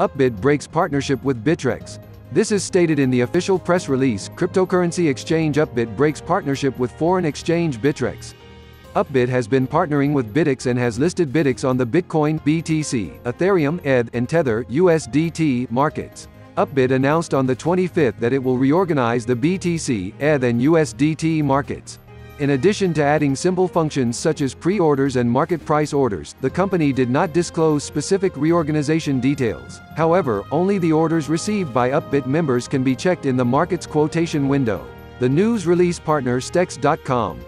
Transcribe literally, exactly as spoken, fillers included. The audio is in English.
Upbit breaks partnership with Bittrex. This is stated in the official press release. Cryptocurrency exchange Upbit breaks partnership with foreign exchange Bittrex. Upbit has been partnering with Bittrex and has listed Bittrex on the Bitcoin, B T C, Ethereum, E T H, and Tether, U S D T, markets. Upbit announced on the twenty-fifth that it will reorganize the B T C, E T H, and U S D T markets. In addition to adding simple functions such as pre-orders and market price orders, the company did not disclose specific reorganization details. However, only the orders received by Upbit members can be checked in the market's quotation window. The news release partner stex dot com.